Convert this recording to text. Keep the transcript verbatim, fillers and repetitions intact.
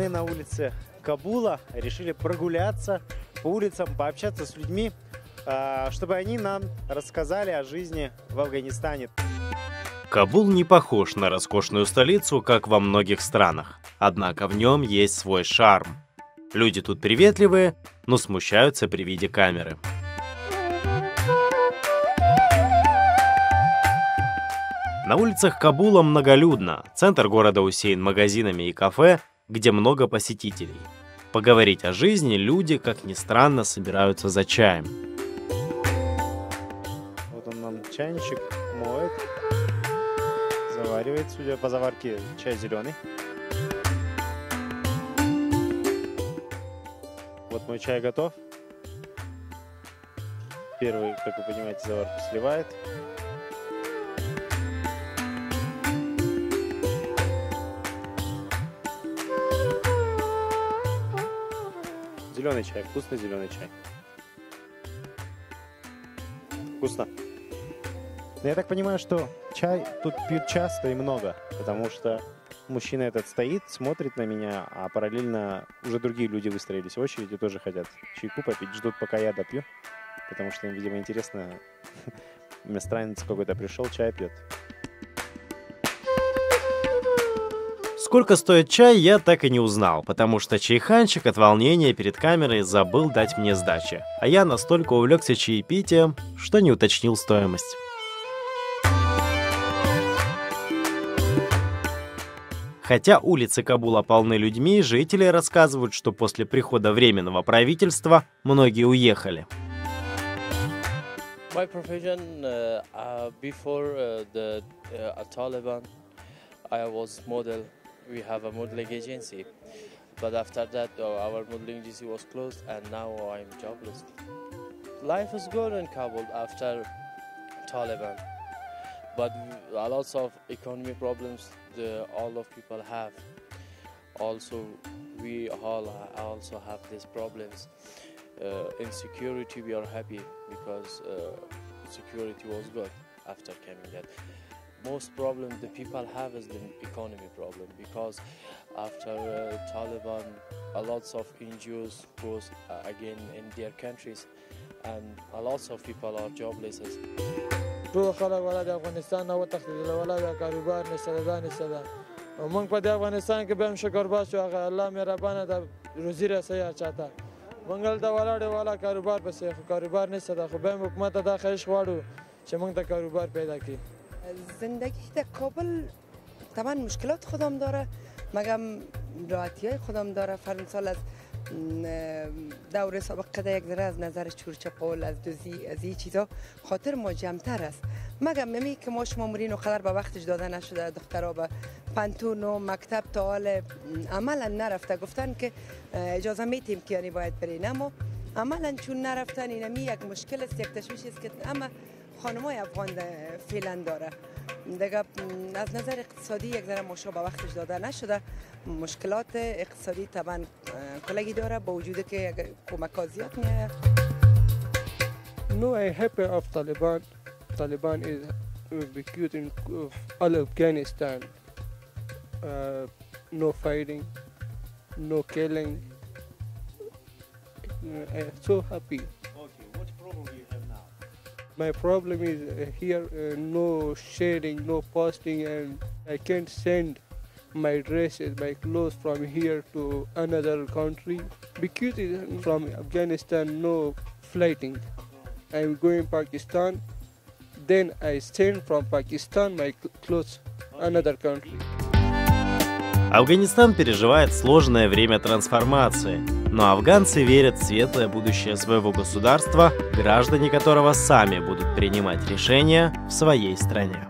Мы на улице Кабула решили прогуляться по улицам, пообщаться с людьми, чтобы они нам рассказали о жизни в Афганистане. Кабул не похож на роскошную столицу, как во многих странах. Однако в нем есть свой шарм. Люди тут приветливые, но смущаются при виде камеры. На улицах Кабула многолюдно. Центр города усеян магазинами и кафе, где много посетителей. Поговорить о жизни люди, как ни странно, собираются за чаем. Вот он нам чайничек моет, заваривает, судя по заварке, чай зеленый. Вот мой чай готов. Первый, как вы понимаете, заварку сливает. Зеленый чай, вкусный зеленый чай. Вкусно. Но я так понимаю, что чай тут пьют часто и много, потому что мужчина этот стоит, смотрит на меня, а параллельно уже другие люди выстроились в очередь и тоже хотят чайку попить, ждут, пока я допью, потому что им, видимо, интересно, иностранец какой-то пришел, чай пьет. Сколько стоит чай, я так и не узнал, потому что чайханчик от волнения перед камерой забыл дать мне сдачи, а я настолько увлекся чаепитием, что не уточнил стоимость. Хотя улицы Кабула полны людьми, жители рассказывают, что после прихода временного правительства многие уехали. My profession, uh, before, uh, the, uh, Taliban, I was model. We have a modeling agency, but after that our modeling agency was closed and now I'm jobless. Life is good in Kabul after Taliban, but a lot of economy problems the, all of people have. Also, we all also have these problems. Uh, in security we are happy because uh, security was good after coming out. Most problem the people have is the economy problem because after uh, Taliban, a lots of N G Os goes uh, again in their countries, and a lots of people are jobless. Two خلق ولد أفغانستان نو تخليل ولد كاروبار نسلدان نسلدان. ومن قد أفغانستان كبيم شكر باش وعلى الله مربانا دا روزيرة سيا شاتا. من قال دا ولد ولد كاروبار بس كاروبار نسلدان خبيم حكمت دا خيش وارو. شمن دا كاروبار پیدا کی. زندگی در کابل طبعا مشکلات خودم داره مگم راحتی های خودم داره. فرم سال از دوره سابق قده یک ذره از نظر چورچپال از دوزی از این چیزا خاطر ما جمعتر است مگم ممی که ما شما مورین و خلر به وقتش داده نشده دخترها به پنتون و مکتب تا حال عملا نرفته. گفتن که اجازه میتیم که یعنی باید برین اما عملا چون نرفتن اینمی یک مشکل است یک تشویش است که اما خانمای افغان فعلا داره دیگه از نظر اقتصادی یک ذره مشا به وقتش داده نشده. مشکلات اقتصادی طبعا کلگی داره با وجود که کمک ها زیاد میاد. No, I happy of Taliban. Taliban is recruiting all Afghanistan. Uh, no fighting, no killing. I'm so happy. Okay, what problem do you have now? My problem is uh, here uh, no sharing, no posting, and I can't send my dresses, my clothes from here to another country. Because from Afghanistan, no flighting. I'm going Pakistan, then I send from Pakistan my clothes another country. Афганистан переживает сложное время трансформации, но афганцы верят в светлое будущее своего государства, граждане которого сами будут принимать решения в своей стране.